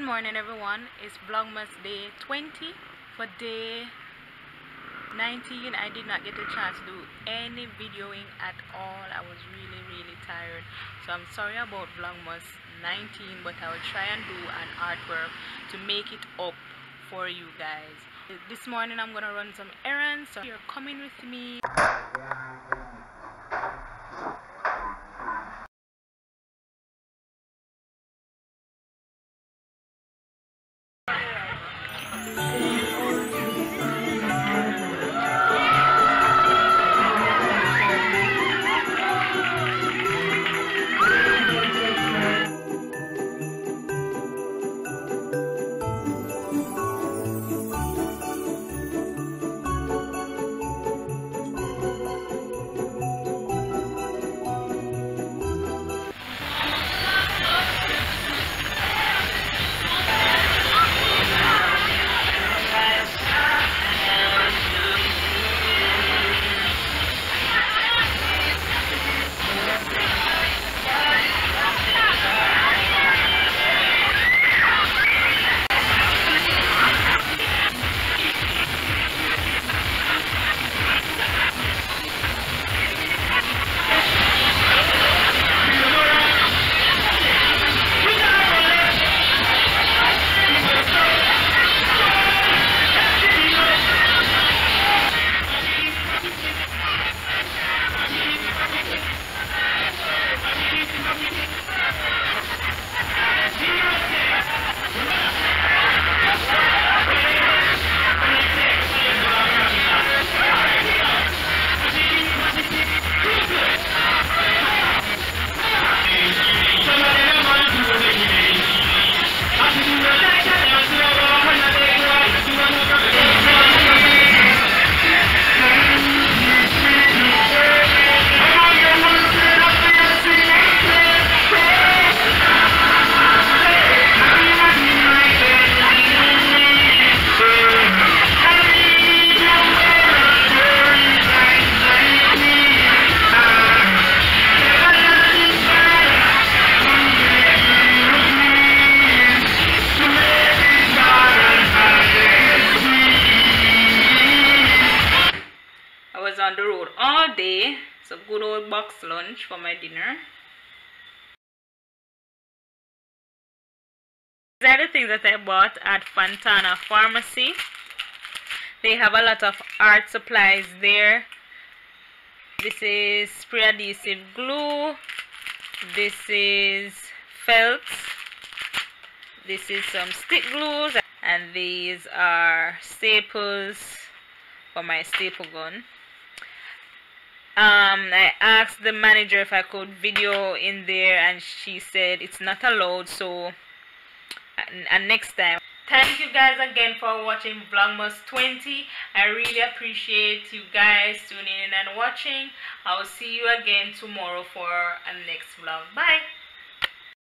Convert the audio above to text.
Good morning everyone, it's Vlogmas day 20. For day 19 I did not get a chance to do any videoing at all. I was really tired, so I'm sorry about Vlogmas 19, but I will try and do an artwork to make it up for you guys. This morning I'm gonna run some errands, so you're coming with me. On the road all day, so good old box lunch for my dinner. These are the things that I bought at Fontana Pharmacy. They have a lot of art supplies there. This is spray adhesive glue, this is felt, this is some stick glues, and these are staples for my staple gun. I asked the manager if I could video in there, and she said it's not allowed, so and next time. Thank you guys again for watching Vlogmas 20. I really appreciate you guys tuning in and watching. I will see you again tomorrow for a next vlog. Bye.